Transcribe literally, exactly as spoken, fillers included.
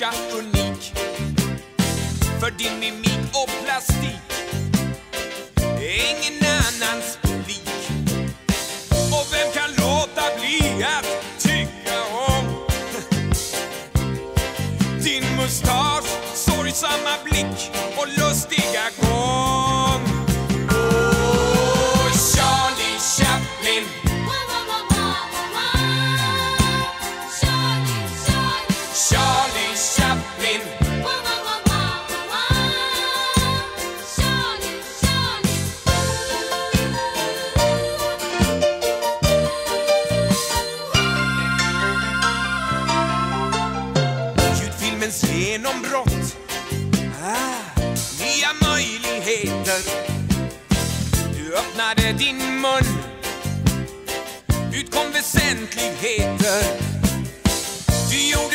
ganska unik för din mimik och plastik. Ingen annans lik. Och vem kan låta bli att tycka om din mustasch, sorgsamma blick och lustiga gång? Oh, Charlie Chaplin. Charlie Chaplin. Charlie, Charlie. Ljudfilmens genombrott, ah, nya möjligheter. Du öppnade din mun, utkom väsentligheter. Du gjorde